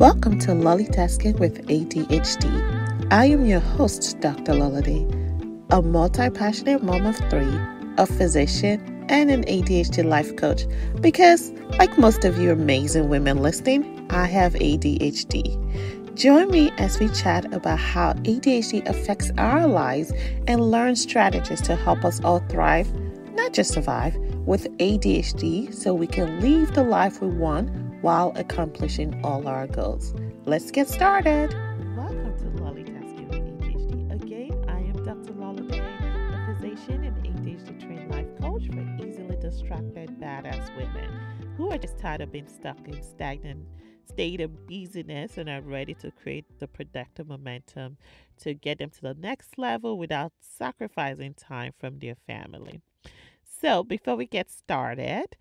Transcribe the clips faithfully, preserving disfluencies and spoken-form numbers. Welcome to LollieTasking with A D H D. I am your host, Doctor Lollie Day, a multi-passionate mom of three, a physician, and an A D H D life coach. Because, like most of you amazing women listening, I have A D H D. Join me as we chat about how A D H D affects our lives and learn strategies to help us all thrive, not just survive, with A D H D so we can live the life we want while accomplishing all our goals. Let's get started. Welcome to LollieTasking with A D H D. Again, I am Doctor Lollie Day, a physician and A D H D trained life coach for easily distracted badass women who are just tired of being stuck in stagnant state of busyness and are ready to create the productive momentum to get them to the next level without sacrificing time from their family. So before we get started,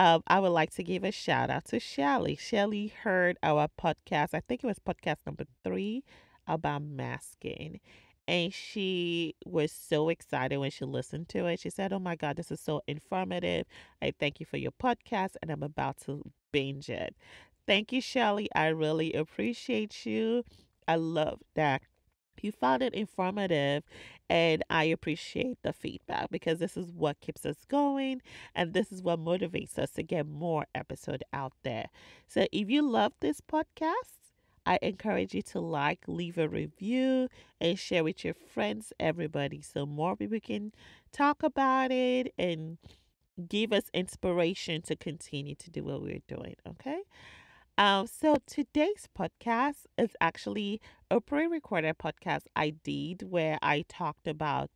Um, I would like to give a shout out to Shelly. Shelly heard our podcast, I think it was podcast number three, about masking. And she was so excited when she listened to it. She said, oh my God, this is so informative. I thank you for your podcast and I'm about to binge it. Thank you, Shelly. I really appreciate you. I love that you found it informative, and I appreciate the feedback because this is what keeps us going and this is what motivates us to get more episodes out there. So if you love this podcast, I encourage you to like, leave a review, and share with your friends, everybody, so more people can talk about it and give us inspiration to continue to do what we're doing, okay? Um, so today's podcast is actually a pre-recorded podcast I did where I talked about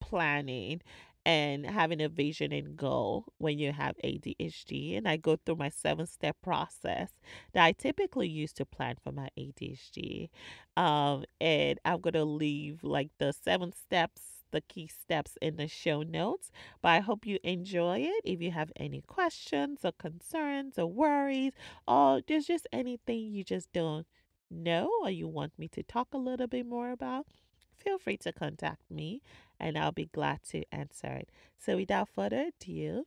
planning and having a vision and goal when you have A D H D. And I go through my seven-step process that I typically use to plan for my A D H D. Um, and I'm going to leave like the seven steps, the key steps in the show notes, but I hope you enjoy it. If you have any questions or concerns or worries, or there's just anything you just don't know or you want me to talk a little bit more about, feel free to contact me and I'll be glad to answer it. So without further ado,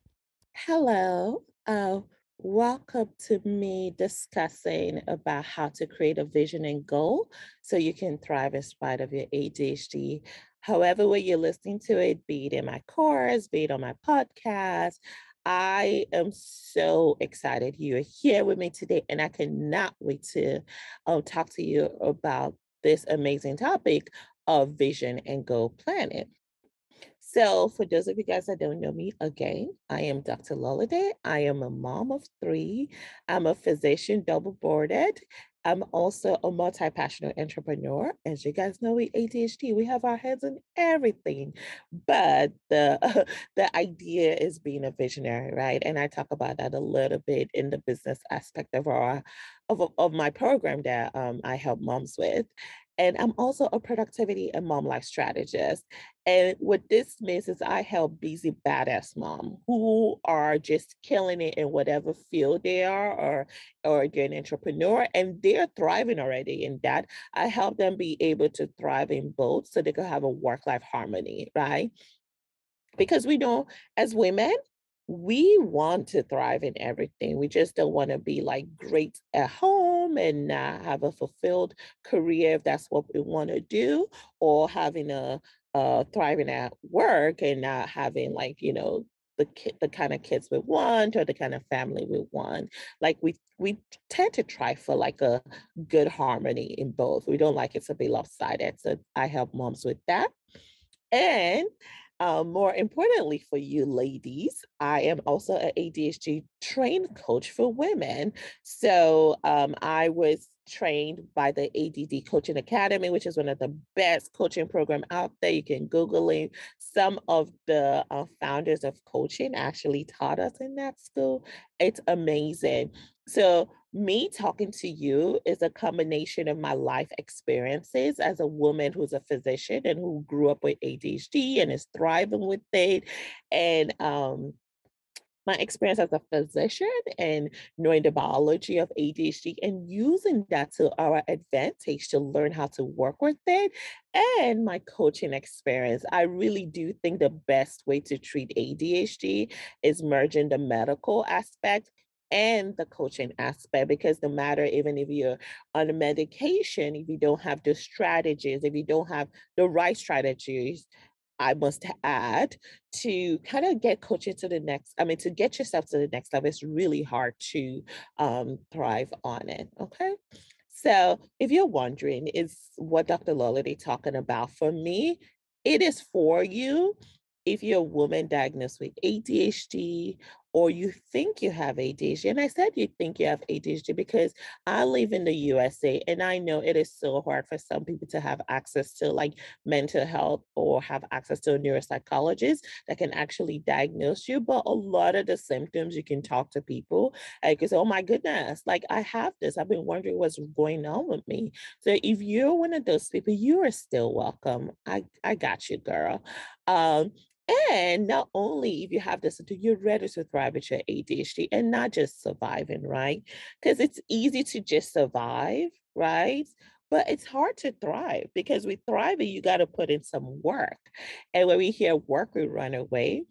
hello, uh, welcome to me discussing about how to create a vision and goal so you can thrive in spite of your A D H D. However way you're listening to it, be it in my course, be it on my podcast, I am so excited you are here with me today, and I cannot wait to um, talk to you about this amazing topic of vision and goal planning. So for those of you guys that don't know me, again, I am Doctor Lollie Day. I am a mom of three. I'm a physician, double boarded. I'm also a multi-passionate entrepreneur. As you guys know, with A D H D, we have our heads in everything, but the, the idea is being a visionary, right? And I talk about that a little bit in the business aspect of our of, of my program that um, I help moms with. And I'm also a productivity and mom life strategist. And what this means is I help busy badass mom who are just killing it in whatever field they are, or, or they're an entrepreneur and they're thriving already in that. I help them be able to thrive in both so they can have a work-life harmony, right? Because we know as women, we want to thrive in everything. We just don't want to be like great at home and not have a fulfilled career if that's what we want to do, or having a uh, thriving at work and not having like, you know, the ki- the kind of kids we want or the kind of family we want. Like we we tend to try for like a good harmony in both. We don't like it to be lopsided. So I help moms with that. And Uh, more importantly for you ladies, I am also an A D H D trained coach for women. So um, I was trained by the A D D Coaching Academy, which is one of the best coaching programs out there. You can Google it. Some of the uh, founders of coaching actually taught us in that school. It's amazing. So me talking to you is a combination of my life experiences as a woman who's a physician and who grew up with A D H D and is thriving with it, and um, my experience as a physician and knowing the biology of A D H D and using that to our advantage to learn how to work with it, and my coaching experience. I really do think the best way to treat A D H D is merging the medical aspect and the coaching aspect, because no matter, even if you're on a medication, if you don't have the strategies, if you don't have the right strategies, I must add, to kind of get coaching to the next, I mean, to get yourself to the next level, it's really hard to um, thrive on it, okay? So if you're wondering, is what Doctor Lollie Day talking about for me? It is for you. If you're a woman diagnosed with A D H D, or you think you have A D H D, and I said you think you have A D H D because I live in the U S A, and I know it is so hard for some people to have access to like mental health or have access to a neuropsychologist that can actually diagnose you. But a lot of the symptoms, you can talk to people like, oh my goodness, like I have this. I've been wondering what's going on with me. So if you're one of those people, you are still welcome. I, I got you, girl. Um, And not only if you have this, you're ready to thrive with your A D H D and not just surviving, right? Because it's easy to just survive, right? But it's hard to thrive, because with thriving, you got to put in some work. And when we hear work, we run away.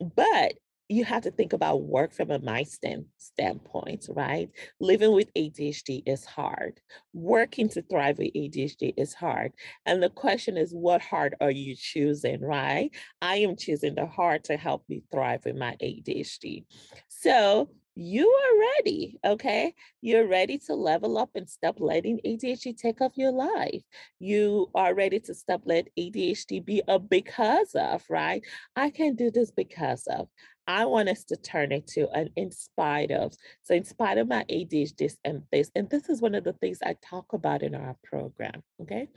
But you have to think about work from a mindset standpoint, right? Living with A D H D is hard. Working to thrive with A D H D is hard. And the question is, what hard are you choosing, right? I am choosing the hard to help me thrive with my A D H D. So you are ready, okay? You're ready to level up and stop letting A D H D take off your life. You are ready to stop letting A D H D be a because of, right? I can do this because of. I want us to turn it to an in spite of. So in spite of my A D H D, this and this, and this is one of the things I talk about in our program, okay?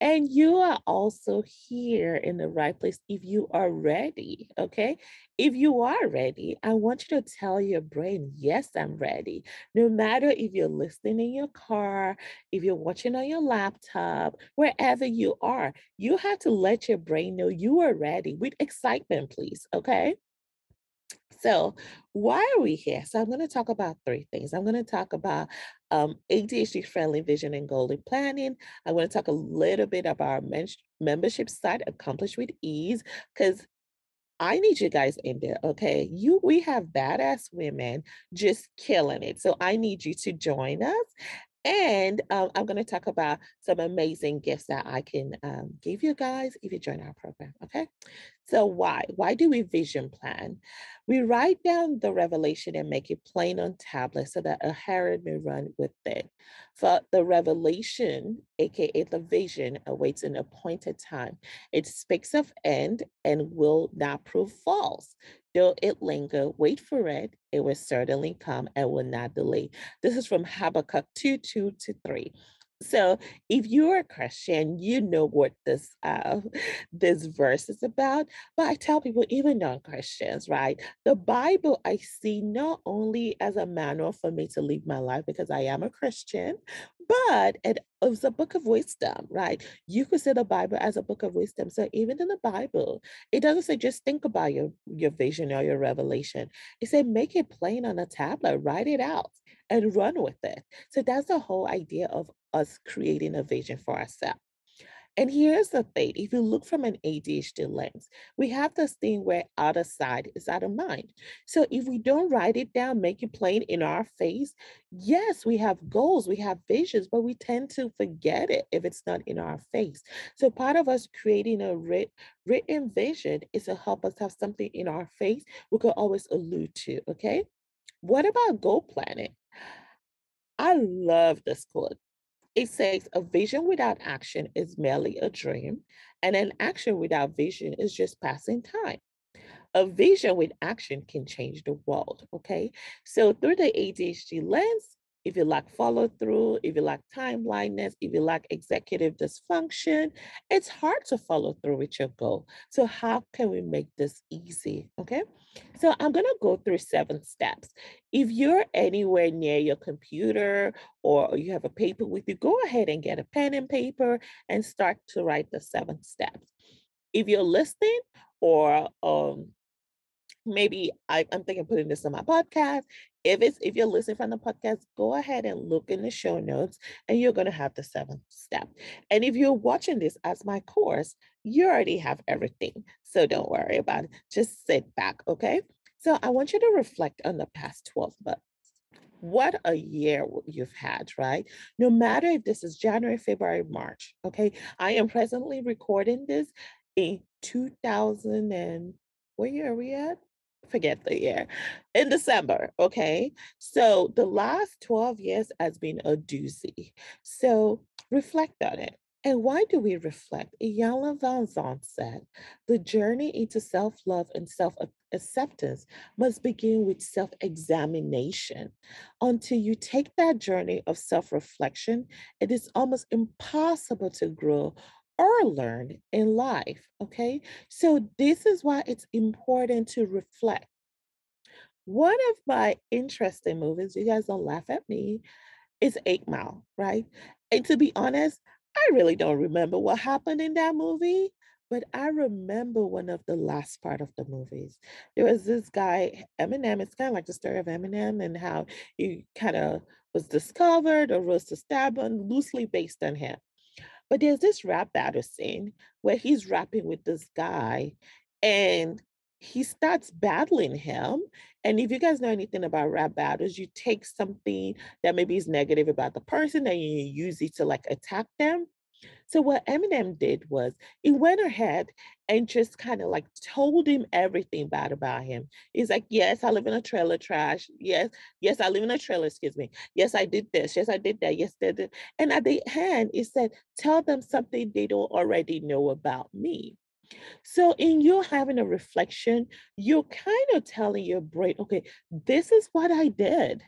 And you are also here in the right place if you are ready, okay? If you are ready, I want you to tell your brain, yes, I'm ready. No matter if you're listening in your car, if you're watching on your laptop, wherever you are, you have to let your brain know you are ready with excitement, please, okay? So why are we here? So I'm going to talk about three things. I'm going to talk about um, A D H D-friendly vision and goal and planning. I'm going to talk a little bit about our men- membership site, Accomplish With Ease, because I need you guys in there, okay? You, we have badass women just killing it. So I need you to join us. And um, I'm going to talk about some amazing gifts that I can um, give you guys if you join our program, okay? So why? Why do we vision plan? We write down the revelation and make it plain on tablet so that a herald may run with it. For the revelation, aka the vision, awaits an appointed time. It speaks of end and will not prove false. Though it linger, wait for it, it will certainly come and will not delay. This is from Habakkuk two, two to three. So if you're a Christian, you know what this uh, this verse is about. But I tell people, even non-Christians, right? The Bible I see not only as a manual for me to live my life because I am a Christian, but it was a book of wisdom, right? You could see the Bible as a book of wisdom. So even in the Bible, it doesn't say just think about your, your vision or your revelation. It said make it plain on a tablet, write it out and run with it. So that's the whole idea of us creating a vision for ourselves. And here's the thing, if you look from an A D H D lens, we have this thing where outer side is out of mind. So if we don't write it down, make it plain in our face, yes, we have goals, we have visions, but we tend to forget it if it's not in our face. So part of us creating a writ- written vision is to help us have something in our face we could always allude to, okay? What about goal planning? I love this quote. It says a vision without action is merely a dream, and an action without vision is just passing time. A vision with action can change the world, okay? So through the A D H D lens, if you lack follow through, if you lack time blindness, if you lack executive dysfunction, it's hard to follow through with your goal. So how can we make this easy, okay? So I'm going to go through seven steps. If you're anywhere near your computer or you have a paper with you, go ahead and get a pen and paper and start to write the seven steps. If you're listening or um, maybe I, I'm thinking of putting this on my podcast, if it's if you're listening from the podcast, go ahead and look in the show notes and you're going to have the seventh step. And if you're watching this as my course, you already have everything. So don't worry about it. Just sit back, okay? So I want you to reflect on the past twelve months. What a year you've had, right? No matter if this is January, February, March, okay? I am presently recording this in two thousand and what year are we at? Forget the year, in December, okay? So the last twelve years has been a doozy. So reflect on it. And why do we reflect? Iyanla Vanzant said, the journey into self-love and self-acceptance must begin with self-examination. Until you take that journey of self-reflection, it is almost impossible to grow or learn in life, okay? So this is why it's important to reflect. One of my interesting movies, you guys don't laugh at me, is Eight Mile, right? And to be honest, I really don't remember what happened in that movie, but I remember one of the last part of the movies. There was this guy, Eminem. It's kind of like the story of Eminem and how he kind of was discovered or was established, loosely based on him. But there's this rap battle scene where he's rapping with this guy and he starts battling him. And if you guys know anything about rap battles, you take something that maybe is negative about the person and you use it to like attack them. So what Eminem did was he went ahead and just kind of like told him everything bad about him. He's like, yes, I live in a trailer trash. Yes, yes, I live in a trailer, excuse me. Yes, I did this. Yes, I did that. Yes, I did. And at the end, he said, tell them something they don't already know about me. So in you having a reflection, you're kind of telling your brain, okay, this is what I did.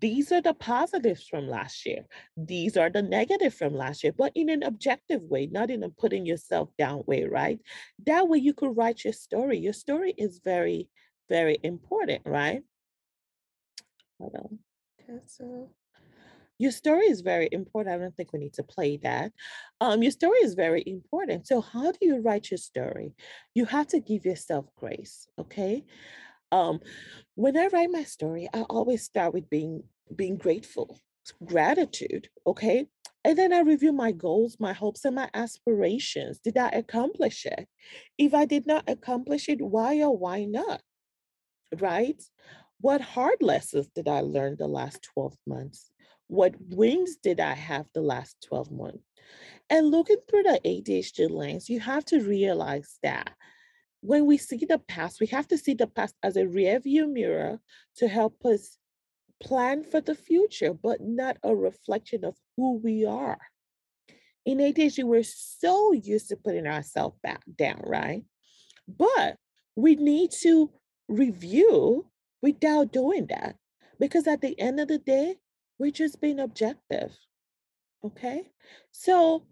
These are the positives from last year. These are the negative from last year, but in an objective way, not in a putting yourself down way, right? That way you could write your story. Your story is very, very important, right? Hold on. Cancel. Your story is very important. I don't think we need to play that. Um, your story is very important. So how do you write your story? You have to give yourself grace, okay? Um, when I write my story, I always start with being, being grateful, gratitude, okay? And then I review my goals, my hopes, and my aspirations. Did I accomplish it? If I did not accomplish it, why or why not, right? What hard lessons did I learn the last twelve months? What wins did I have the last twelve months? And looking through the A D H D lens, you have to realize that when we see the past, we have to see the past as a rearview mirror to help us plan for the future, but not a reflection of who we are. In A D H D, we're so used to putting ourselves back down, right? But we need to review without doing that, because at the end of the day, we're just being objective, okay? So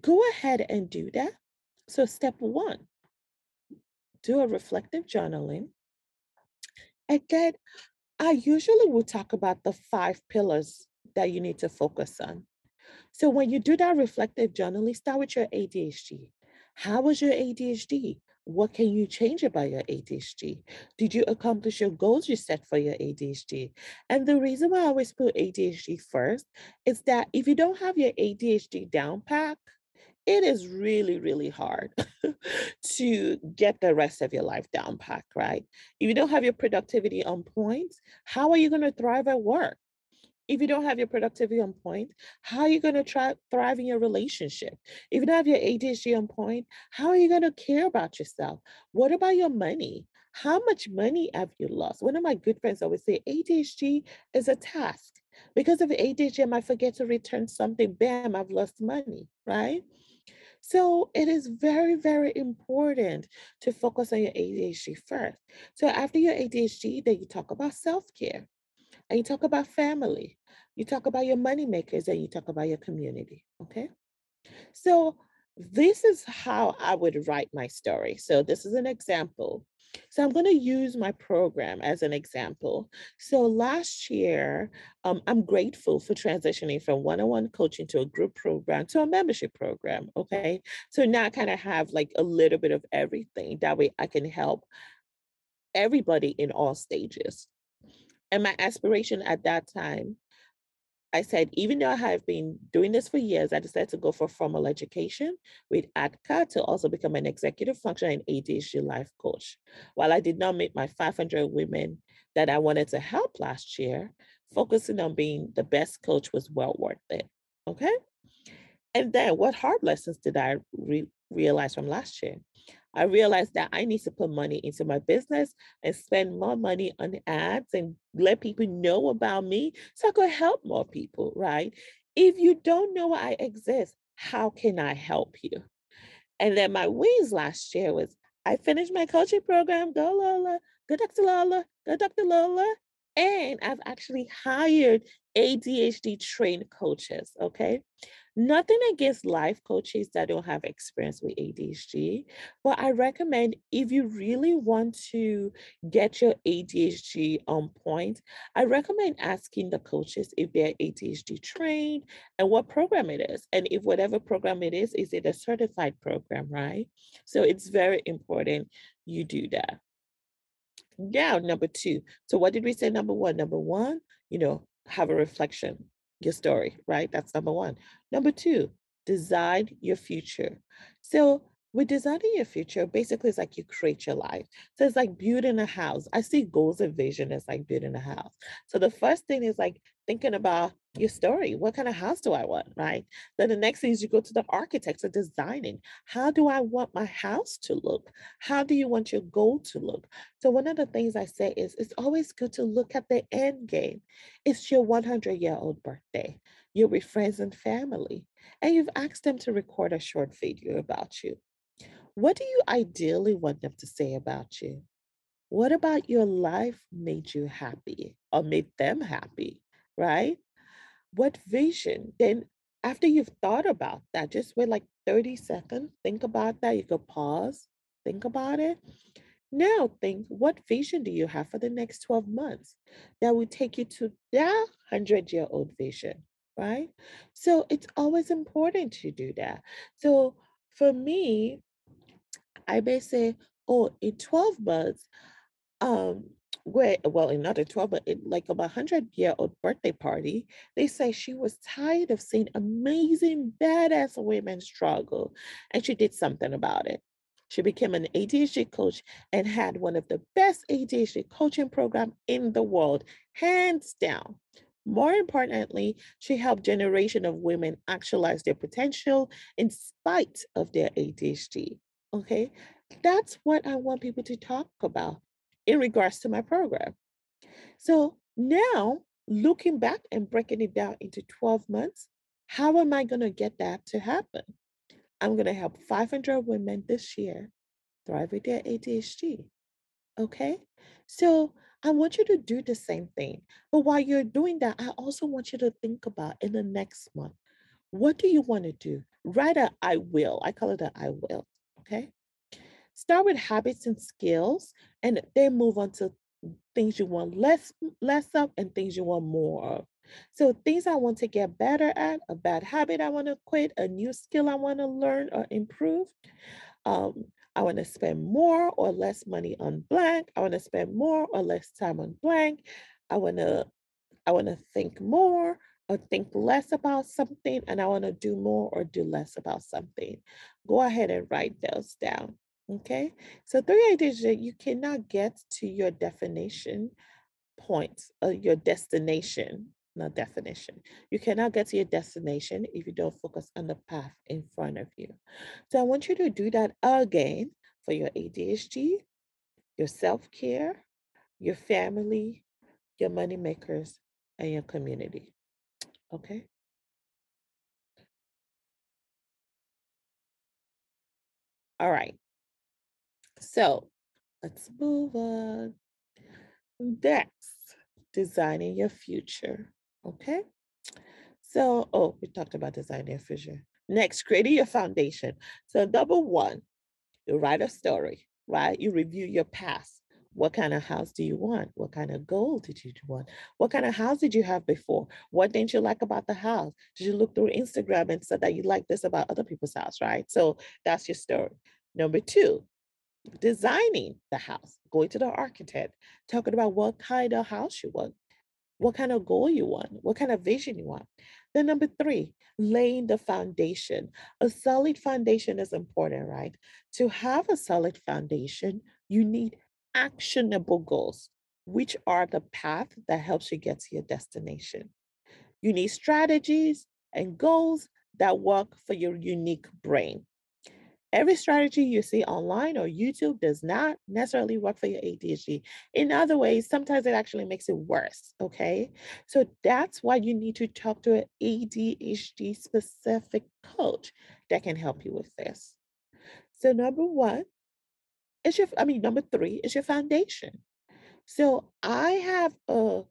go ahead and do that. So step one, do a reflective journaling. Again, I usually will talk about the five pillars that you need to focus on. So when you do that reflective journaling, start with your A D H D. How was your A D H D? What can you change about your A D H D? Did you accomplish your goals you set for your A D H D? And the reason why I always put A D H D first is that if you don't have your A D H D down pack, it is really, really hard to get the rest of your life down pack, right? If you don't have your productivity on point, how are you going to thrive at work? If you don't have your productivity on point, how are you going to try thrive in your relationship? If you don't have your A D H D on point, how are you going to care about yourself? What about your money? How much money have you lost? One of my good friends always say A D H D is a task. Because of A D H D, I might forget to return something. Bam, I've lost money, right? So it is very, very important to focus on your A D H D first. So after your A D H D, then you talk about self-care. And you talk about family, you talk about your money makers, and you talk about your community, okay? So this is how I would write my story. So this is an example. So I'm going to use my program as an example. So last year, um, I'm grateful for transitioning from one-on-one coaching to a group program to a membership program, okay? So now I kind of have like a little bit of everything. That way I can help everybody in all stages. And my aspiration at that time, I said, even though I have been doing this for years, I decided to go for formal education with A D C A to also become an executive function and A D H D life coach. While I did not meet my five hundred women that I wanted to help last year, focusing on being the best coach was well worth it. Okay. And then what hard lessons did I re- realize from last year? I realized that I need to put money into my business and spend more money on ads and let people know about me so I could help more people, right? If you don't know I exist, how can I help you? And then my wins last year was I finished my coaching program. Go Lola, go Doctor Lola, go Doctor Lola. And I've actually hired A D H D trained coaches, okay? Nothing against life coaches that don't have experience with A D H D, but I recommend if you really want to get your A D H D on point, I recommend asking the coaches if they're A D H D trained and what program it is. And if whatever program it is, is it a certified program, right? So it's very important you do that. Now, number two. So what did we say? Number one, number one, you know, have a reflection, your story, right? That's number one. Number two, design your future. So with designing your future, basically it's like you create your life. So it's like building a house. I see goals and vision as like building a house. So the first thing is like thinking about your story. What kind of house do I want, right? Then the next thing is you go to the architects or designing. How do I want my house to look? How do you want your goal to look? So one of the things I say is it's always good to look at the end game. It's your one hundred year old birthday. You're with friends and family, and you've asked them to record a short video about you. What do you ideally want them to say about you? What about your life made you happy or made them happy, right? What vision? Then after you've thought about that, just wait like thirty seconds, think about that. You could pause, think about it. Now think, what vision do you have for the next twelve months that will take you to that one hundred year old vision, right? So it's always important to do that. So for me, I may say, oh, in twelve months, um, where, well, in not in twelve, but in like about one hundred year old birthday party, they say she was tired of seeing amazing, badass women struggle, and she did something about it. She became an A D H D coach and had one of the best A D H D coaching programs in the world, hands down. More importantly, she helped generation of women actualize their potential in spite of their A D H D. Okay, that's what I want people to talk about in regards to my program. So now looking back and breaking it down into twelve months, how am I going to get that to happen? I'm going to help five hundred women this year thrive with their A D H D. Okay, so I want you to do the same thing. But while you're doing that, I also want you to think about in the next month, what do you want to do? Write a I will. I call it a I will. Okay, start with habits and skills, and then move on to things you want less less of and things you want more of. So things I want to get better at, a bad habit I want to quit, a new skill I want to learn or improve. Um, I want to spend more or less money on blank. I want to spend more or less time on blank. I want to I want to think more or think less about something, and I want to do more or do less about something. Go ahead and write those down, okay? So three ideas that you cannot get to your definition points, or your destination, not definition. You cannot get to your destination if you don't focus on the path in front of you. So I want you to do that again for your A D H D, your self-care, your family, your money makers, and your community. Okay. All right. So let's move on. Next, designing your future. Okay. So, oh, we talked about designing your future. Next, creating your foundation. So number one, you write a story, right? You review your past. What kind of house do you want? What kind of goal did you want? What kind of house did you have before? What didn't you like about the house? Did you look through Instagram and said that you like this about other people's house, right? So that's your story. Number two, designing the house, going to the architect, talking about what kind of house you want, what kind of goal you want, what kind of vision you want. Then number three, laying the foundation. A solid foundation is important, right? To have a solid foundation, you need actionable goals. which are the path that helps you get to your destination. You need strategies and goals that work for your unique brain. Every strategy you see online or YouTube does not necessarily work for your A D H D. In other ways, sometimes it actually makes it worse, okay? So that's why you need to talk to an A D H D-specific coach that can help you with this. So number one, is your, I mean, number three is your foundation. So I have a,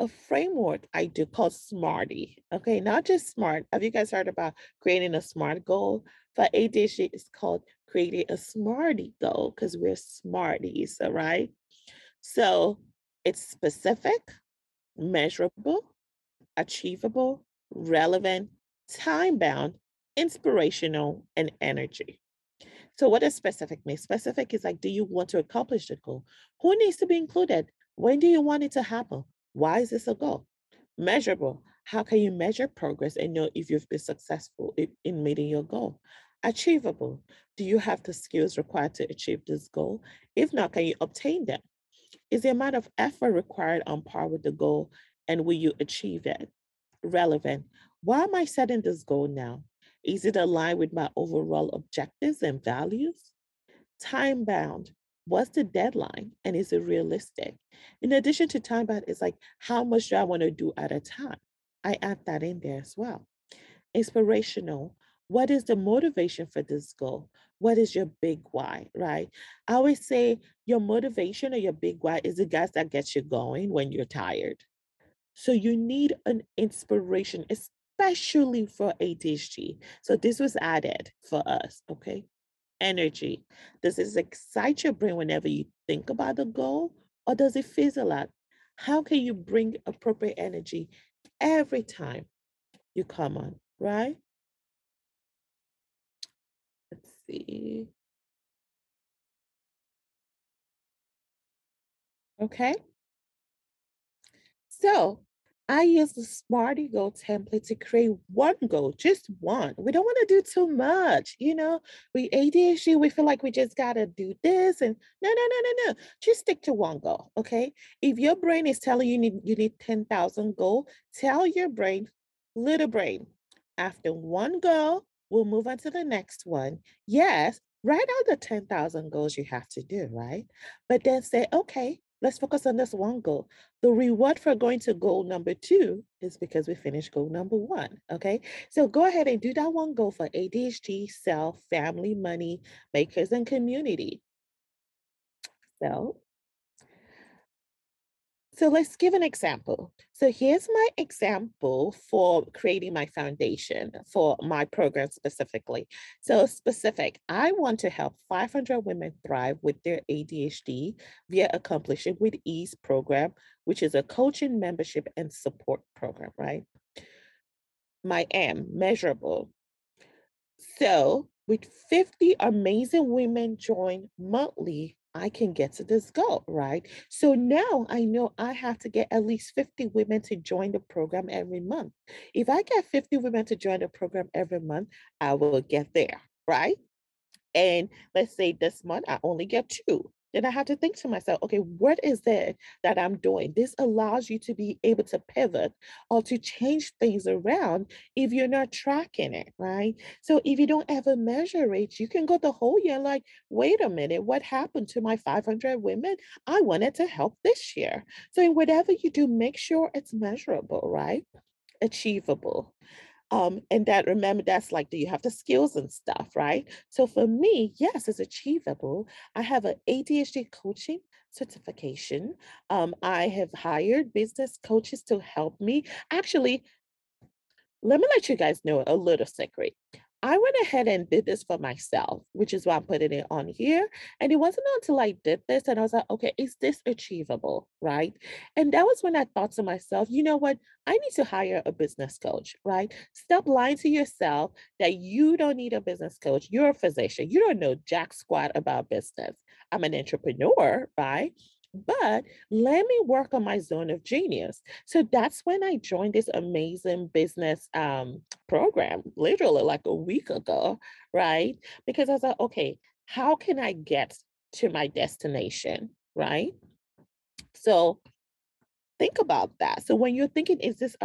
a framework I do called SMARTy, okay? Not just SMART. Have you guys heard about creating a SMART goal? For A D H D, it's called creating a SMARTy goal because we're smarties, all right? So it's specific, measurable, achievable, relevant, time-bound, inspirational, and energy. So what does specific mean? Specific is like, do you want to accomplish the goal? Who needs to be included? When do you want it to happen? Why is this a goal? Measurable. How can you measure progress and know if you've been successful in meeting your goal? Achievable. Do you have the skills required to achieve this goal? If not, can you obtain them? Is the amount of effort required on par with the goal, and will you achieve it? Relevant. Why am I setting this goal now? Is it aligned with my overall objectives and values? Time bound. What's the deadline, and is it realistic? In addition to time bound, it's like, how much do I want to do at a time? I add that in there as well. Inspirational. What is the motivation for this goal? What is your big why, right? I always say your motivation or your big why is the guys that gets you going when you're tired. So you need an inspiration, especially for A D H D. So this was added for us, okay? Energy. Does this excite your brain whenever you think about the goal, or does it fizzle out? How can you bring appropriate energy every time you come on, right? Let's see. Okay. So I use the SMARTy goal template to create one goal, just one. We don't want to do too much. You know, we A D H D, we feel like we just got to do this. And no, no, no, no, no. Just stick to one goal, okay? If your brain is telling you need, you need ten thousand goals, tell your brain, little brain, after one goal, we'll move on to the next one. Yes, write out the ten thousand goals you have to do, right? But then say, okay, let's focus on this one goal. The reward for going to goal number two is because we finished goal number one, okay? So go ahead and do that one goal for A D H D, self, family, money, makers, and community. So, so let's give an example. So here's my example for creating my foundation for my program specifically. So specific, I want to help five hundred women thrive with their A D H D via Accomplish It With Ease program, which is a coaching, membership, and support program, right? My M, measurable. So with fifty amazing women join monthly, I can get to this goal, right? So now I know I have to get at least fifty women to join the program every month. If I get fifty women to join the program every month, I will get there, right? And let's say this month I only get two. Then I have to think to myself, okay, what is it that I'm doing? This allows you to be able to pivot or to change things around if you're not tracking it, right? So if you don't ever measure it, you can go the whole year like, wait a minute, what happened to my five hundred women? I wanted to help this year. So in whatever you do, make sure it's measurable, right? Achievable. Um, and that, remember, that's like, do you have the skills and stuff, right? So for me, yes, it's achievable. I have an A D H D coaching certification. Um, I have hired business coaches to help me. Actually, let me let you guys know a little secret. I went ahead and did this for myself, which is why I'm putting it on here. And it wasn't until I did this and I was like, okay, is this achievable, right? And that was when I thought to myself, you know what? I need to hire a business coach, right? Stop lying to yourself that you don't need a business coach. You're a physician. You don't know jack squat about business. I'm an entrepreneur, right? But let me work on my zone of genius. So that's when I joined this amazing business um, program, literally like a week ago, right? Because I was like, okay, how can I get to my destination, right? So think about that. So when you're thinking, is this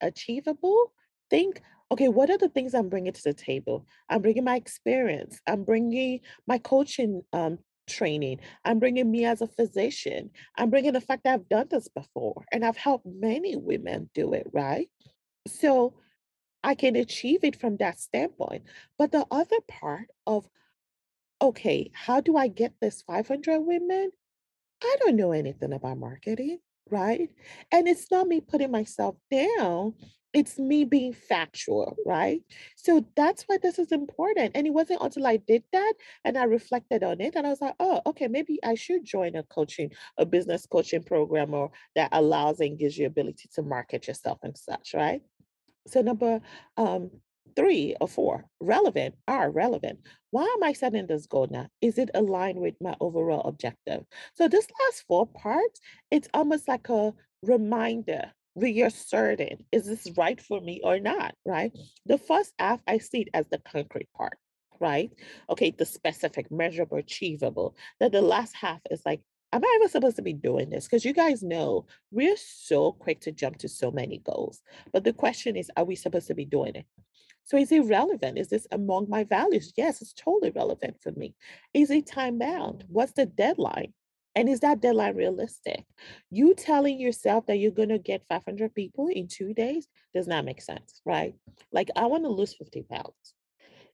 achievable? Think, okay, what are the things I'm bringing to the table? I'm bringing my experience. I'm bringing my coaching um, training. I'm bringing me as a physician. I'm bringing the fact that I've done this before and I've helped many women do it, right? So I can achieve it from that standpoint. But the other part of, okay, how do I get this five hundred women? I don't know anything about marketing, right? And it's not me putting myself down. It's me being factual, right? So that's why this is important. And it wasn't until I did that and I reflected on it and I was like, oh, okay, maybe I should join a coaching, a business coaching program or that allows and gives you ability to market yourself and such, right? So number um, three or four, relevant, are relevant. Why am I setting this goal now? Is it aligned with my overall objective? So this last four parts, it's almost like a reminder, reasserting, is this right for me or not, right? The first half, I see it as the concrete part, right? Okay, the specific, measurable, achievable. Then the last half is like, am I even supposed to be doing this? Because you guys know we're so quick to jump to so many goals. But the question is, are we supposed to be doing it? So is it relevant? Is this among my values? Yes, it's totally relevant for me. Is it time bound? What's the deadline? And is that deadline realistic? You telling yourself that you're going to get five hundred people in two days does not make sense, right? Like, I want to lose fifty pounds.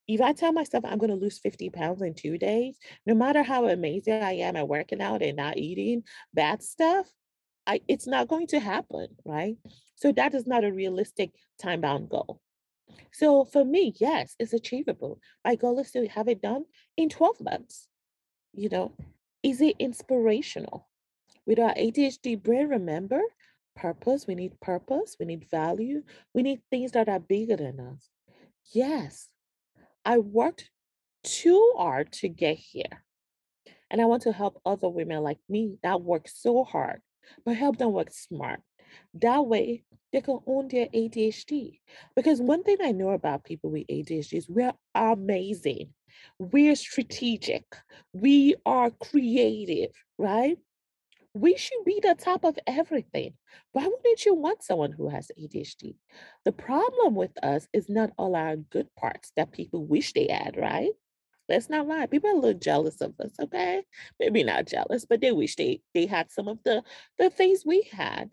If I tell myself I'm going to lose fifty pounds in two days, no matter how amazing I am at working out and not eating bad stuff, I, it's not going to happen, right? So that is not a realistic time-bound goal. So for me, yes, it's achievable. My goal is to have it done in twelve months. You know, is it inspirational? With our A D H D brain, remember, purpose, we need purpose, we need value, we need things that are bigger than us. Yes. I worked too hard to get here. And I want to help other women like me that work so hard, but help them work smart. That way, they can own their A D H D. Because one thing I know about people with A D H D is we're amazing. We're strategic. We are creative, right? We should be the top of everything. Why wouldn't you want someone who has A D H D? The problem with us is not all our good parts that people wish they had, right? Let's not lie. People are a little jealous of us, okay? Maybe not jealous, but they wish they, they had some of the, the things we had.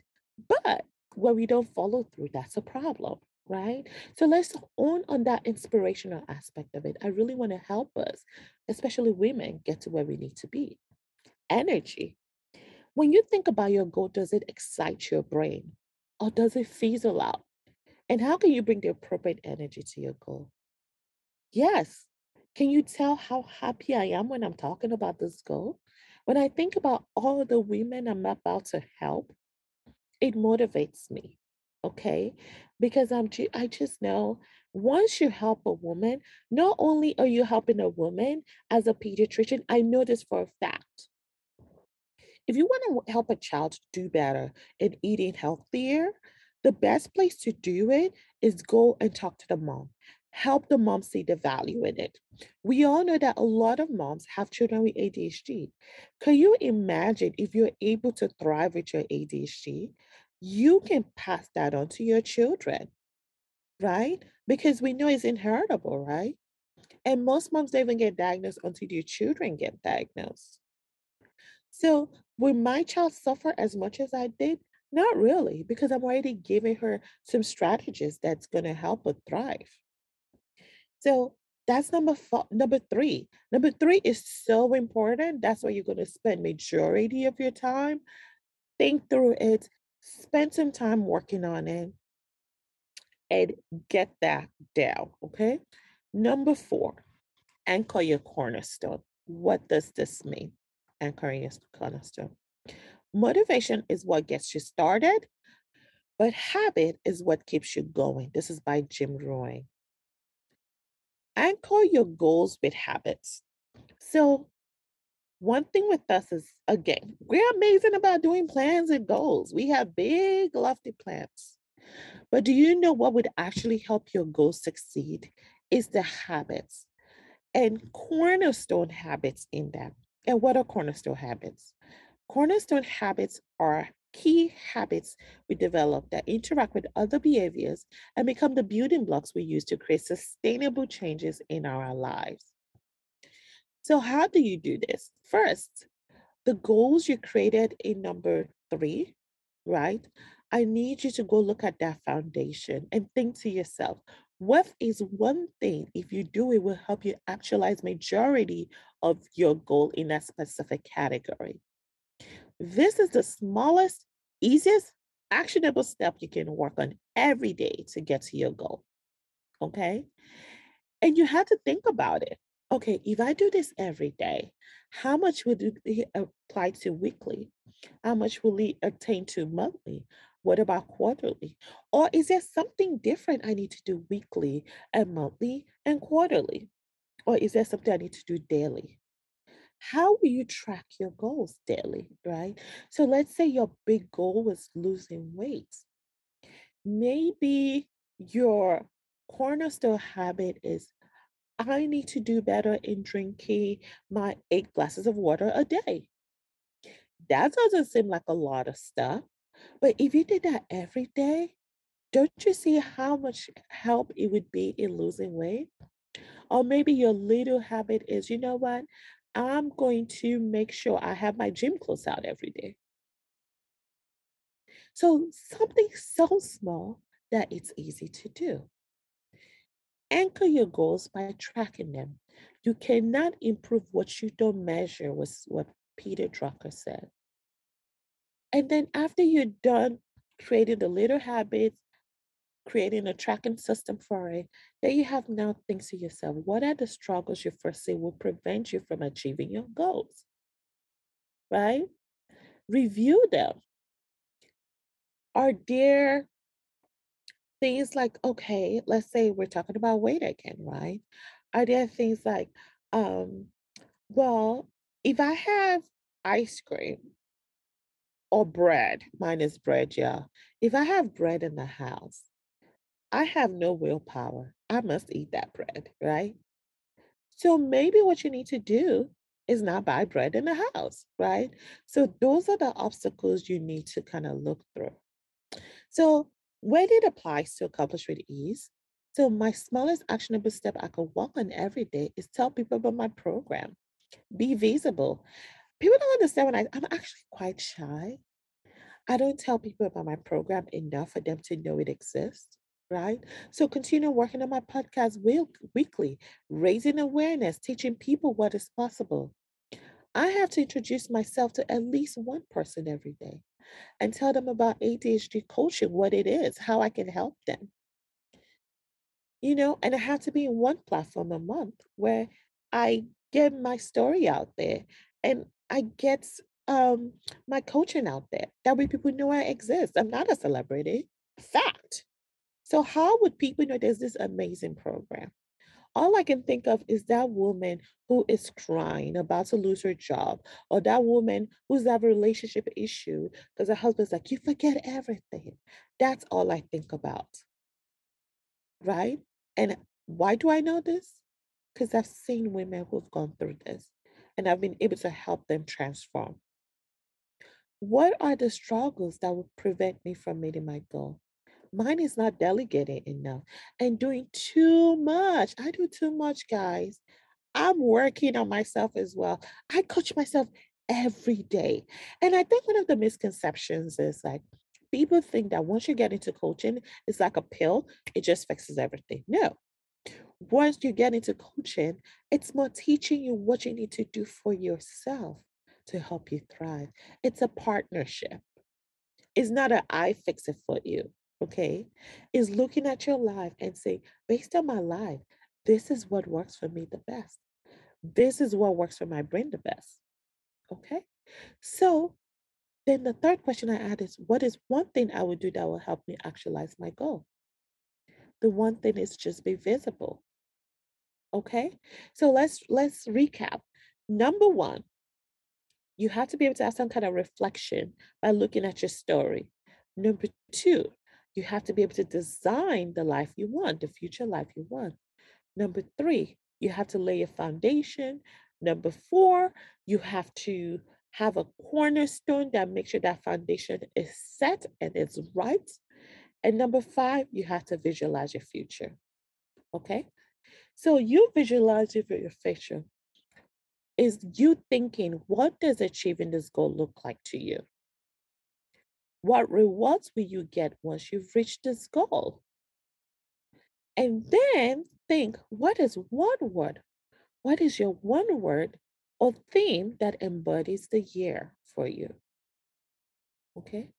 But when we don't follow through, that's a problem, right? So let's own on that inspirational aspect of it. I really want to help us, especially women, get to where we need to be. Energy. When you think about your goal, does it excite your brain or does it fizzle out? And how can you bring the appropriate energy to your goal? Yes. Can you tell how happy I am when I'm talking about this goal? When I think about all the women I'm about to help, it motivates me, okay? Because I'm, I just know once you help a woman, not only are you helping a woman as a pediatrician, I know this for a fact. If you want to help a child do better in eating healthier, the best place to do it is go and talk to the mom. Help the mom see the value in it. We all know that a lot of moms have children with A D H D. Can you imagine if you're able to thrive with your A D H D? You can pass that on to your children, right? Because we know it's inheritable, right? And most moms don't even get diagnosed until their children get diagnosed. So will my child suffer as much as I did? Not really, because I'm already giving her some strategies that's going to help her thrive. So that's number four, number three. Number three is so important. That's where you're going to spend majority of your time. Think through it. Spend some time working on it and get that down, okay? Number four, anchor your cornerstone. What does this mean? Anchoring is the cornerstone. Motivation is what gets you started, but habit is what keeps you going. This is by Jim Rohn. Anchor your goals with habits. So one thing with us is, again, we're amazing about doing plans and goals. We have big, lofty plans. But do you know what would actually help your goals succeed? Is the habits and cornerstone habits in that. And what are cornerstone habits? Cornerstone habits are key habits we develop that interact with other behaviors and become the building blocks we use to create sustainable changes in our lives. So how do you do this? First, the goals you created in number three, right? I need you to go look at that foundation and think to yourself, what is one thing, if you do it, will help you actualize majority of your goal in that specific category? This is the smallest, easiest, actionable step you can work on every day to get to your goal, okay? And you have to think about it. Okay, if I do this every day, how much would it apply to weekly? How much will it attain to monthly? What about quarterly? Or is there something different I need to do weekly and monthly and quarterly? Or is there something I need to do daily? How will you track your goals daily, right? So let's say your big goal was losing weight. Maybe your cornerstone habit is, I need to do better in drinking my eight glasses of water a day. That doesn't seem like a lot of stuff, but if you did that every day, don't you see how much help it would be in losing weight? Or maybe your little habit is, you know what? I'm going to make sure I have my gym clothes out every day. So something so small that it's easy to do. Anchor your goals by tracking them. You cannot improve what you don't measure, was what Peter Drucker said. And then after you're done creating the little habits, creating a tracking system for it, then you have now things to yourself. What are the struggles you foresee will prevent you from achieving your goals, right? Review them. Are there things like, okay, let's say we're talking about weight again, right? Are there things like, um, well, if I have ice cream or bread, mine is bread, y'all. If I have bread in the house, I have no willpower. I must eat that bread, right? So maybe what you need to do is not buy bread in the house, right? So those are the obstacles you need to kind of look through. So when it applies to Accomplish With Ease, so my smallest actionable step I could walk on every day is tell people about my program. Be visible. People don't understand when I, I'm actually quite shy. I don't tell people about my program enough for them to know it exists. Right? So continue working on my podcast weekly, raising awareness, teaching people what is possible. I have to introduce myself to at least one person every day and tell them about A D H D coaching, what it is, how I can help them. You know, and I have to be in one platform a month where I get my story out there and I get um, my coaching out there. That way people know I exist. I'm not a celebrity. Fact. So how would people know there's this amazing program? All I can think of is that woman who is crying about to lose her job, or that woman who's have a relationship issue because her husband's like, you forget everything. That's all I think about, right? And why do I know this? Because I've seen women who've gone through this and I've been able to help them transform. What are the struggles that would prevent me from meeting my goal? Mine is not delegating enough and doing too much. I do too much, guys. I'm working on myself as well. I coach myself every day. And I think one of the misconceptions is like, people think that once you get into coaching, it's like a pill. It just fixes everything. No. Once you get into coaching, it's more teaching you what you need to do for yourself to help you thrive. It's a partnership. It's not an I fix it for you. Okay, is looking at your life and say, based on my life, this is what works for me the best. This is what works for my brain the best. Okay, so then the third question I add is, what is one thing I would do that will help me actualize my goal? The one thing is just be visible. Okay, so let's let's recap. Number one, you have to be able to have some kind of reflection by looking at your story. Number two, you have to be able to design the life you want, the future life you want. Number three, you have to lay a foundation. Number four, you have to have a cornerstone that makes sure that foundation is set and it's right. And number five, you have to visualize your future. Okay? So you visualize your future is you thinking, what does achieving this goal look like to you? What rewards will you get once you've reached this goal? And then think, what is one word? What is your one word or theme that embodies the year for you? Okay.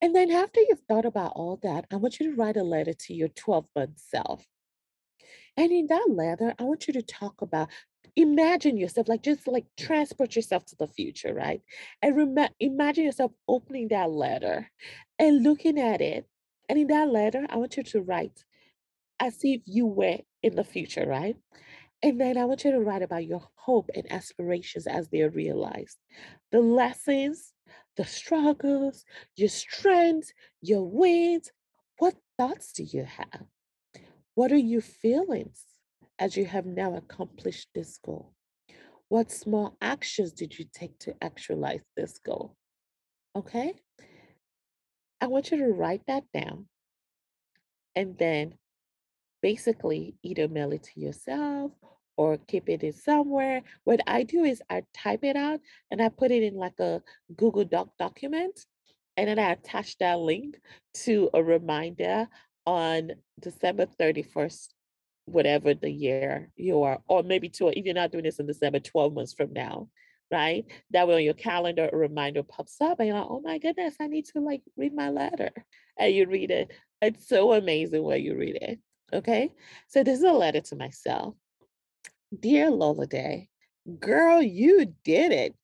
And then after you've thought about all that, I want you to write a letter to your twelve-month self. And in that letter, I want you to talk about, imagine yourself, like just like transport yourself to the future, right? And rem- imagine yourself opening that letter and looking at it. And in that letter, I want you to write as if you were in the future, right? And then I want you to write about your hope and aspirations as they are realized. The lessons, the struggles, your strengths, your wins. What thoughts do you have? What are your feelings as you have now accomplished this goal? What small actions did you take to actualize this goal? Okay? I want you to write that down and then basically either mail it to yourself or keep it in somewhere. What I do is I type it out and I put it in like a Google Doc document, and then I attach that link to a reminder on December thirty-first, whatever the year you are, or maybe to, if you're not doing this in December, twelve months from now, right? That way on your calendar, a reminder pops up and you're like, oh my goodness, I need to like read my letter. And you read it. It's so amazing when you read it. Okay. So this is a letter to myself. Dear Lollie Day, girl, you did it.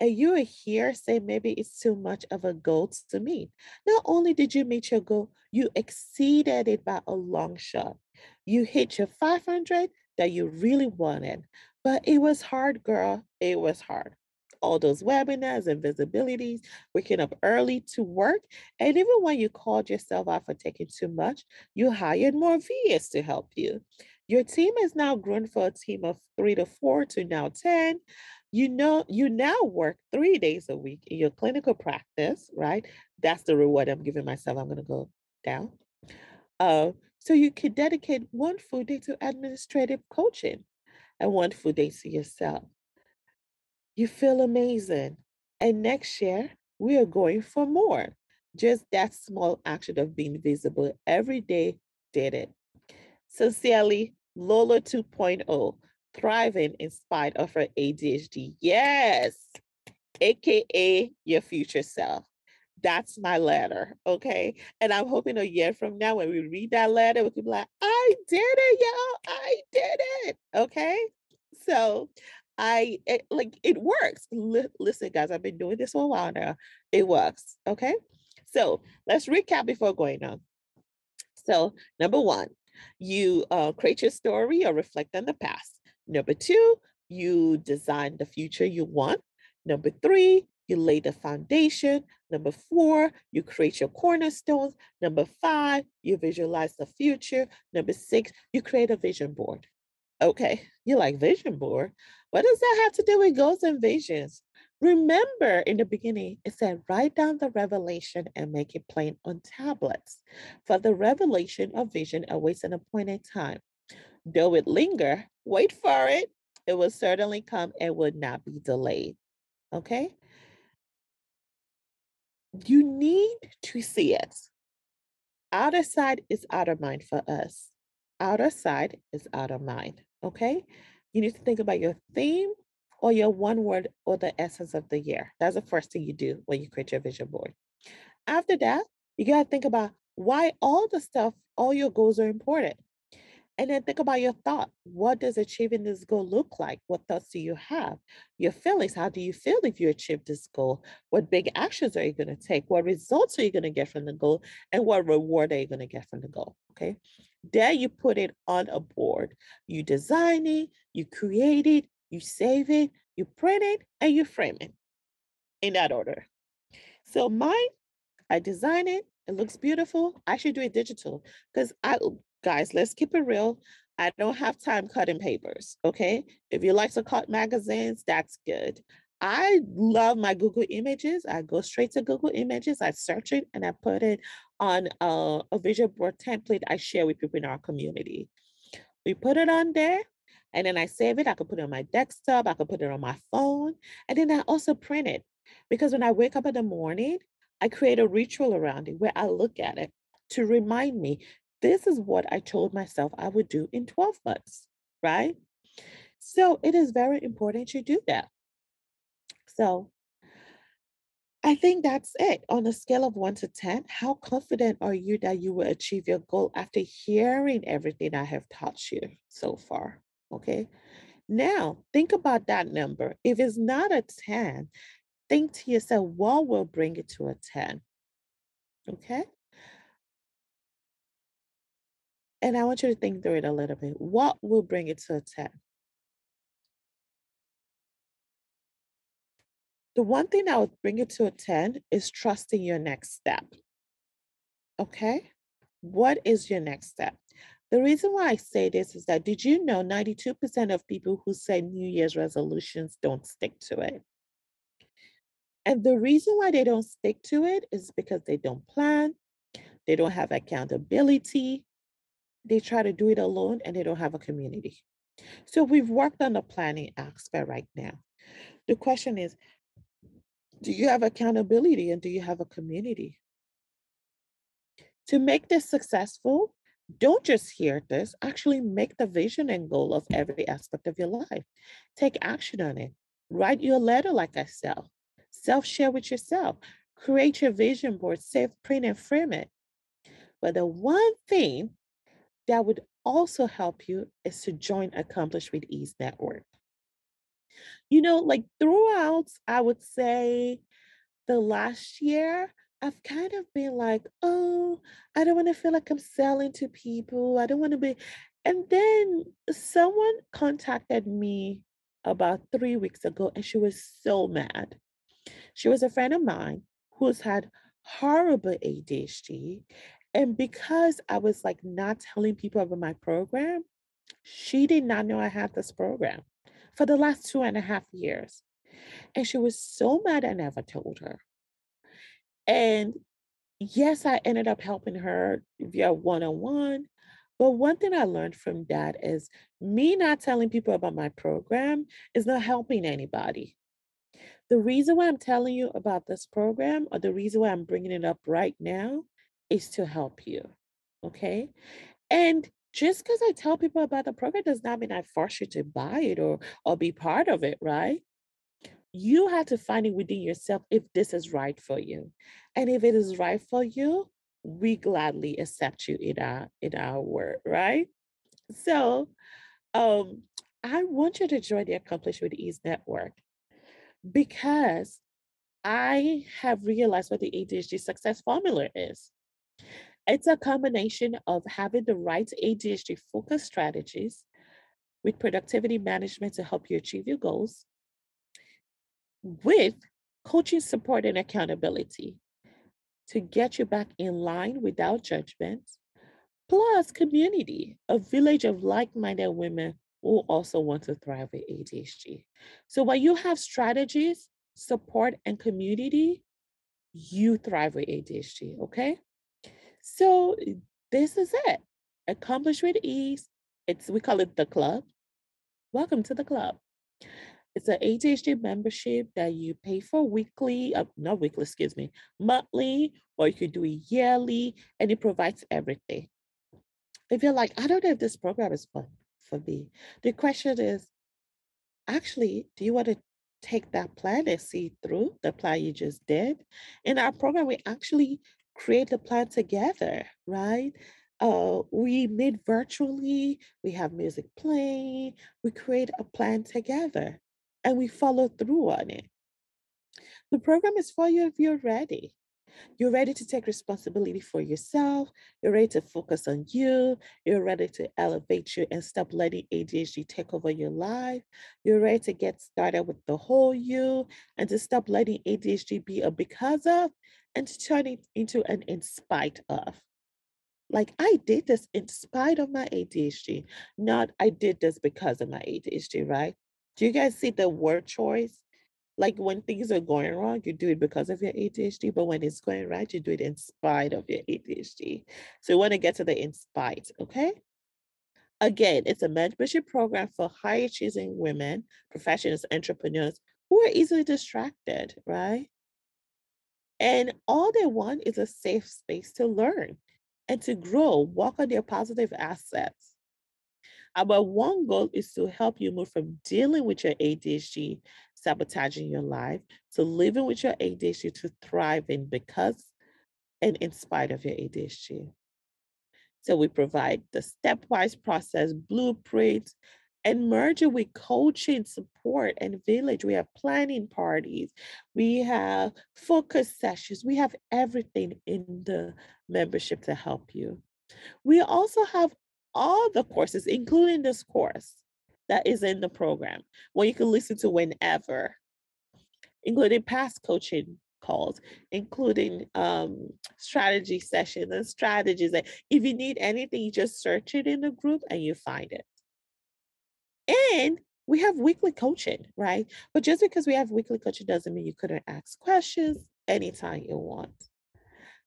And you are here saying maybe it's too much of a goal to meet. Not only did you meet your goal, you exceeded it by a long shot. You hit your five hundred that you really wanted, but it was hard, girl. It was hard. All those webinars and visibilities, waking up early to work. And even when you called yourself out for taking too much, you hired more V As to help you. Your team is now grown for a team of three to four to now ten. You know, you now work three days a week in your clinical practice, right? That's the reward I'm giving myself. I'm going to go down. Uh, so you could dedicate one full day to administrative coaching and one full day to yourself. You feel amazing. And next year, we are going for more. Just that small action of being visible every day did it. Sincerely, Lola two point oh, thriving in spite of her A D H D. Yes, A K A your future self. That's my letter, okay? And I'm hoping a year from now, when we read that letter, we can be like, I did it, y'all, I did it, okay? So, I it, like it works. L- listen, guys, I've been doing this for a while now. It works. Okay. So let's recap before going on. So, number one, you uh, create your story or reflect on the past. Number two, you design the future you want. Number three, you lay the foundation. Number four, you create your cornerstones. Number five, you visualize the future. Number six, you create a vision board. Okay, you're like, vision board? What does that have to do with goals and visions? Remember, in the beginning, it said, write down the revelation and make it plain on tablets. For the revelation of vision awaits an appointed time. Though it linger, wait for it. It will certainly come and will not be delayed. Okay? You need to see it. Outer sight is outer mind for us. Outer sight is outer mind, okay? You need to think about your theme or your one word or the essence of the year. That's the first thing you do when you create your vision board. After that, you got to think about why all the stuff, all your goals are important. And then think about your thought. What does achieving this goal look like? What thoughts do you have? Your feelings, how do you feel if you achieve this goal? What big actions are you going to take? What results are you going to get from the goal? And what reward are you going to get from the goal? Okay. There you put it on a board. You design it, you create it, you save it, you print it, and you frame it in that order. So mine, I design it. It looks beautiful. I should do it digital because I... Guys, let's keep it real. I don't have time cutting papers, okay? If you like to cut magazines, that's good. I love my Google Images. I go straight to Google Images. I search it and I put it on a, a visual board template I share with people in our community. We put it on there and then I save it. I could put it on my desktop. I could put it on my phone. And then I also print it, because when I wake up in the morning, I create a ritual around it where I look at it to remind me, this is what I told myself I would do in twelve months, right? So it is very important to do that. So I think that's it. On a scale of one to ten, how confident are you that you will achieve your goal after hearing everything I have taught you so far? Okay. Now think about that number. If it's not a ten, think to yourself, what will bring it to a ten? Okay. And I want you to think through it a little bit. What will bring it to a ten? The one thing that would bring it to a ten is trusting your next step. Okay? What is your next step? The reason why I say this is that, did you know ninety-two percent of people who say New Year's resolutions don't stick to it? And the reason why they don't stick to it is because they don't plan, they don't have accountability, they try to do it alone, and they don't have a community. So we've worked on the planning aspect right now. The question is, do you have accountability and do you have a community? To make this successful, don't just hear this, actually make the vision and goal of every aspect of your life. Take action on it. Write your letter, like I said. Self-share with yourself. Create your vision board, save, print, and frame it. But the one thing that would also help you is to join Accomplish With Ease Network. You know, like throughout, I would say the last year, I've kind of been like, oh, I don't want to feel like I'm selling to people. I don't want to be. And then someone contacted me about three weeks ago and she was so mad. She was a friend of mine who's had horrible A D H D. And because I was like not telling people about my program, she did not know I had this program for the last two and a half years. And she was so mad I never told her. And yes, I ended up helping her via one-on-one. But one thing I learned from that is me not telling people about my program is not helping anybody. The reason why I'm telling you about this program, or the reason why I'm bringing it up right now, is to help you, okay? And just because I tell people about the program does not mean I force you to buy it or, or be part of it, right? You have to find it within yourself if this is right for you. And if it is right for you, we gladly accept you in our, in our work, right? So um, I want you to join the Accomplish With Ease Network, because I have realized what the A D H D success formula is. It's a combination of having the right A D H D focus strategies with productivity management to help you achieve your goals, with coaching support and accountability to get you back in line without judgment, plus community, a village of like-minded women who also want to thrive with A D H D. So when you have strategies, support, and community, you thrive with A D H D, okay? So this is it. Accomplish With Ease. It's, we call it the club. Welcome to the club. It's an A D H D membership that you pay for weekly, uh, not weekly, excuse me, monthly, or you could do it yearly, and it provides everything. If you're like, I don't know if this program is fun for me, the question is, actually, do you want to take that plan and see through the plan you just did? In our program, we actually create the plan together, right? Uh, we meet virtually, we have music playing, we create a plan together, and we follow through on it. The program is for you if you're ready. You're ready to take responsibility for yourself, you're ready to focus on you, you're ready to elevate you and stop letting A D H D take over your life, you're ready to get started with the whole you, and to stop letting A D H D be a because of, and to turn it into an in spite of. Like, I did this in spite of my A D H D, not I did this because of my A D H D, right? Do you guys see the word choice? Like when things are going wrong, you do it because of your A D H D, but when it's going right, you do it in spite of your A D H D. So you want to get to the in spite, okay? Again, it's a mentorship program for high achieving women, professionals, entrepreneurs who are easily distracted, right? And all they want is a safe space to learn and to grow, work on their positive assets. Our one goal is to help you move from dealing with your A D H D, sabotaging your life, to living with your A D H D, to thriving because and in spite of your A D H D. So we provide the stepwise process, blueprints, and merge it with coaching, support, and village. We have planning parties. We have focus sessions. We have everything in the membership to help you. We also have all the courses, including this course that is in the program, where you can listen to whenever, including past coaching calls, including um, strategy sessions and strategies. Like if you need anything, you just search it in the group and you find it. And we have weekly coaching, right? But just because we have weekly coaching doesn't mean you couldn't ask questions anytime you want.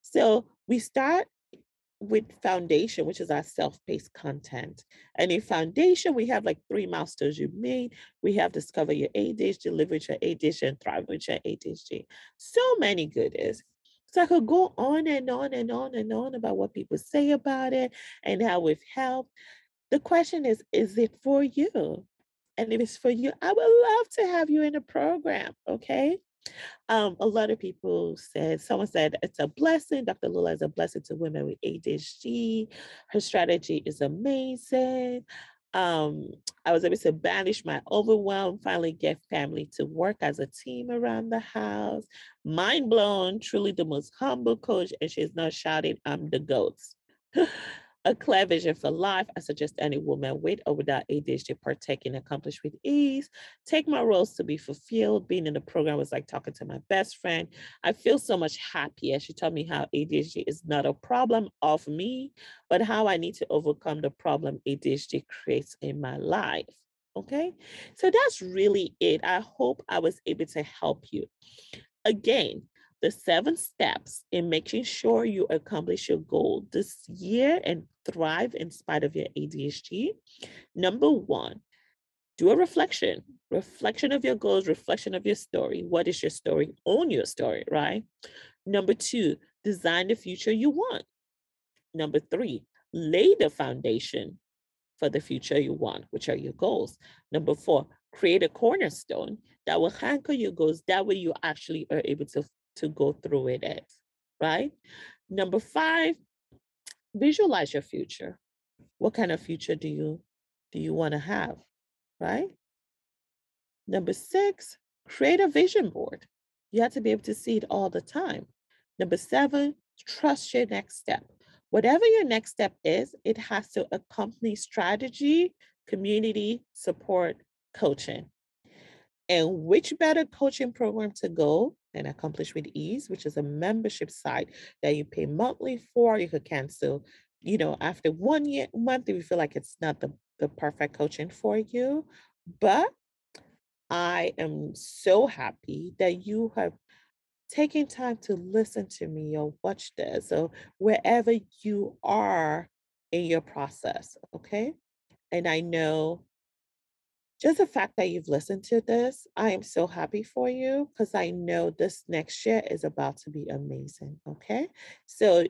So we start with foundation, which is our self-paced content. And in foundation, we have like three milestones you made. We have discover your A D H D, live with your A D H D, and thrive with your A D H D. So many goodies. So I could go on and on and on and on about what people say about it and how we've helped. The question is, is it for you? And if it's for you, I would love to have you in the program, okay? Um, a lot of people said, someone said, it's a blessing. Doctor Lollie is a blessing to women with A D H D. Her strategy is amazing. Um, I was able to banish my overwhelm, finally get family to work as a team around the house. Mind blown, truly the most humble coach, and she's not shouting, I'm the GOAT. A clear vision for life. I suggest any woman with or without A D H D partake in Accomplish With Ease. Take my roles to be fulfilled. Being in the program was like talking to my best friend. I feel so much happier. She told me how A D H D is not a problem of me, but how I need to overcome the problem A D H D creates in my life. Okay, so that's really it. I hope I was able to help you. Again, the seven steps in making sure you accomplish your goal this year and thrive in spite of your A D H D. Number one, do a reflection, reflection of your goals, reflection of your story. What is your story? Own your story, right? Number two, design the future you want. Number three, lay the foundation for the future you want, which are your goals. Number four, create a cornerstone that will anchor your goals. That way you actually are able to to go through with it, right? Number five, visualize your future. What kind of future do you do you want to have, right? Number six, create a vision board. You have to be able to see it all the time. Number seven, trust your next step. Whatever your next step is, it has to accompany strategy, community, support, coaching. And which better coaching program to go and Accomplish With Ease, which is a membership site that you pay monthly for. You could cancel, you know, after one year, month, if you feel like it's not the, the perfect coaching for you. But I am so happy that you have taken time to listen to me or watch this. So wherever you are in your process, okay? And I know just the fact that you've listened to this, I am so happy for you because I know this next year is about to be amazing, okay? So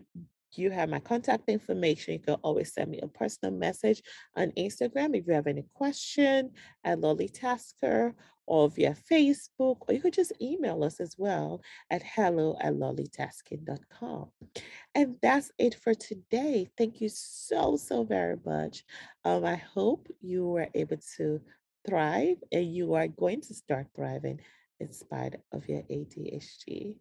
you have my contact information. You can always send me a personal message on Instagram if you have any question at LollieTasker, or via Facebook, or you could just email us as well at hello at lollie tasking dot com. And that's it for today. Thank you so, so very much. Um, I hope you were able to thrive and you are going to start thriving in spite of your A D H D.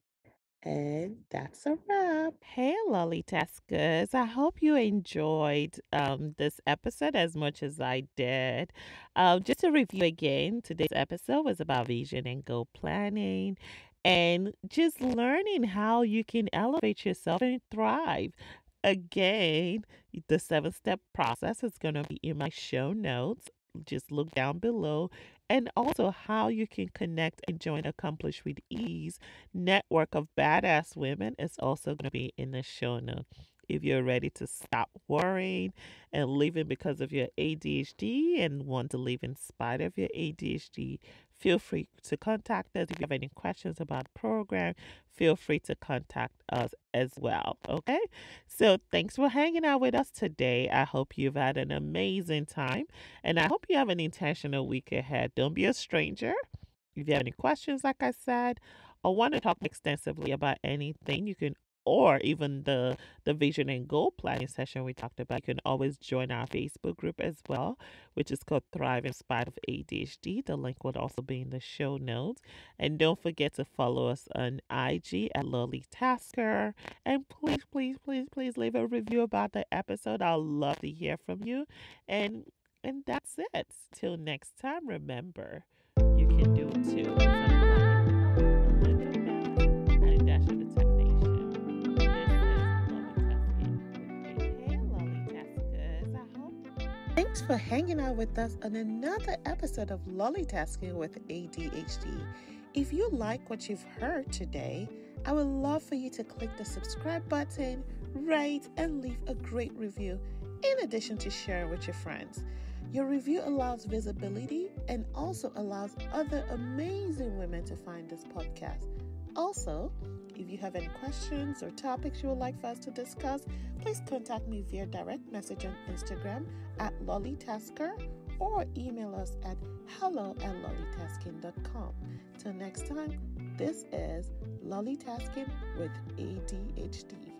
And that's a wrap. Hey, LollieTaskers. I hope you enjoyed um, this episode as much as I did. Um, just to review again, today's episode was about vision and goal planning and just learning how you can elevate yourself and thrive. Again, the seven-step process is going to be in my show notes. Just look down below and also how you can connect and join Accomplish With Ease network of badass women is also going to be in the show notes. If you're ready to stop worrying and living because of your A D H D and want to live in spite of your A D H D, feel free to contact us. If you have any questions about the program, feel free to contact us as well. Okay? So thanks for hanging out with us today. I hope you've had an amazing time, and I hope you have an intentional week ahead. Don't be a stranger. If you have any questions, like I said, or want to talk extensively about anything, you can or even the, the vision and goal planning session we talked about, you can always join our Facebook group as well, which is called Thrive in Spite of A D H D. The link would also be in the show notes. And don't forget to follow us on I G at LollieTasker. And please, please, please, please leave a review about the episode. I'd love to hear from you. And, and that's it. Till next time, remember, you can do it too. Thanks for hanging out with us on another episode of LollieTasking with A D H D. If you like what you've heard today, I would love for you to click the subscribe button, rate, and leave a great review, in addition to sharing with your friends. Your review allows visibility and also allows other amazing women to find this podcast. Also, if you have any questions or topics you would like for us to discuss, please contact me via direct message on Instagram at LollieTasker or email us at hello at lollitasking dot com. Till next time, this is LollieTasking with A D H D.